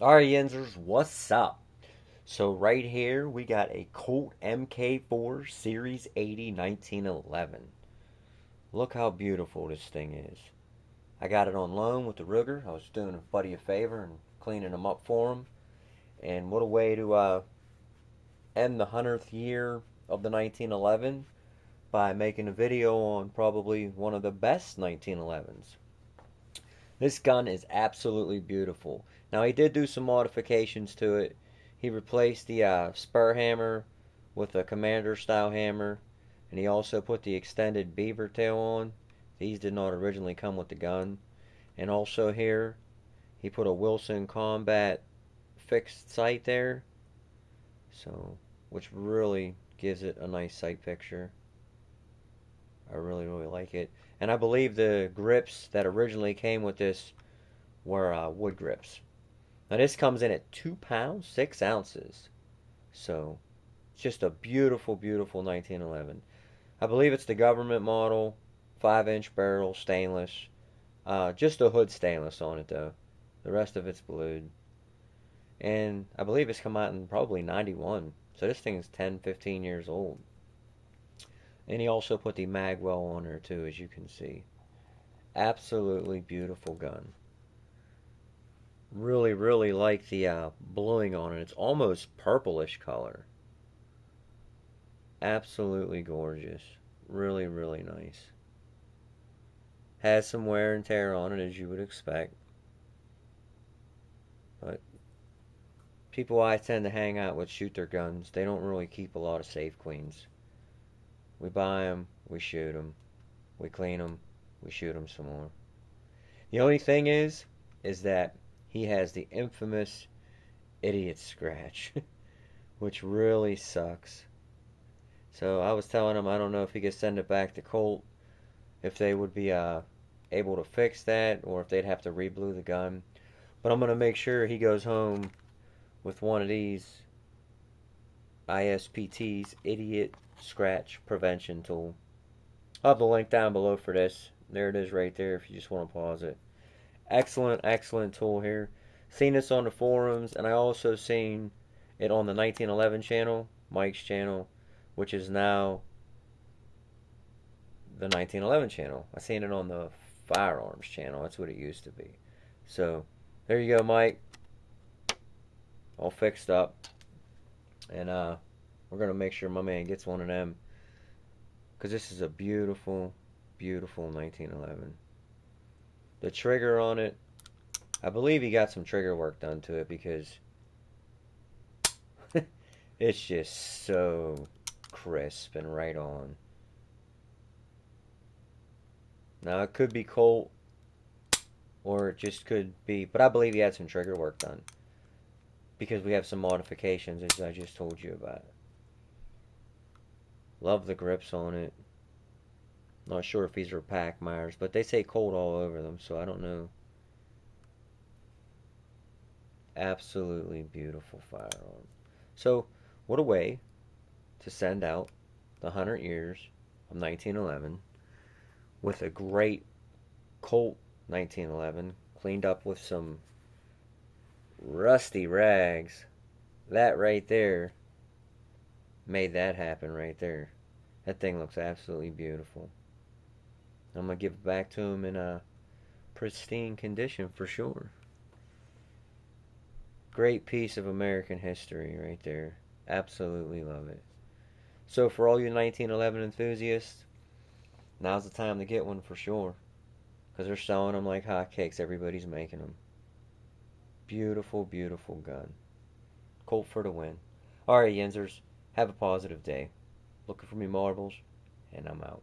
Alright, Yenzers, what's up? So right here we got a Colt MK4 Series 80 1911. Look how beautiful this thing is. I got it on loan with the Ruger. I was doing a buddy a favor and cleaning them up for him. And what a way to end the 100th year of the 1911 by making a video on probably one of the best 1911s. This gun is absolutely beautiful. Now he did do some modifications to it. He replaced the spur hammer with a commander style hammer, and he also put the extended beaver tail on. These did not originally come with the gun. And also here he put a Wilson Combat fixed sight there, so which really gives it a nice sight picture. I really like it, and I believe the grips that originally came with this were wood grips. Now this comes in at 2 pounds 6 ounces, so it's just a beautiful 1911. I believe it's the government model, 5-inch barrel, stainless. Just the hood stainless on it though. The rest of it's blued. And I believe it's come out in probably 91. So this thing's 10-15 years old. And he also put the magwell on her too, as you can see. Absolutely beautiful gun. Really like the bluing on it. It's almost purplish color. Absolutely gorgeous. Really nice. Has some wear and tear on it, as you would expect. But people I tend to hang out with shoot their guns. They don't really keep a lot of safe queens. We buy them, we shoot them, we clean them, we shoot them some more. The only thing is that he has the infamous idiot scratch, which really sucks. So I was telling him I don't know if he could send it back to Colt, if they would be able to fix that, or if they'd have to reblue the gun. But I'm going to make sure he goes home with one of these ISPT's idiot scratch prevention tool. I'll have the link down below for this. There it is right there if you just want to pause it. Excellent tool here. Seen this on the forums, and I also seen it on the 1911 channel, Mike's channel, which is now the 1911 channel. I seen it on the firearms channel. That's what it used to be. So there you go, Mike. All fixed up, and we're gonna make sure my man gets one of them, because this is a beautiful 1911. The trigger on it, I believe he got some trigger work done to it, because it's just so crisp and right on. Now it could be Colt, or it just could be, but I believe he had some trigger work done, because we have some modifications, as I just told you about. Love the grips on it. Not sure if these are Pachmayrs, but they say Colt all over them, so I don't know. Absolutely beautiful firearm. So, what a way to send out the 100 years of 1911 with a great Colt 1911, cleaned up with some rusty rags. That right there made that happen right there. That thing looks absolutely beautiful. I'm gonna give it back to him in a pristine condition for sure. Great piece of American history right there. Absolutely love it. So for all you 1911 enthusiasts, now's the time to get one for sure, because they're selling them like hotcakes. Everybody's making them. Beautiful gun. Colt for the win. Alright, Yenzers, have a positive day. Looking for me marbles, and I'm out.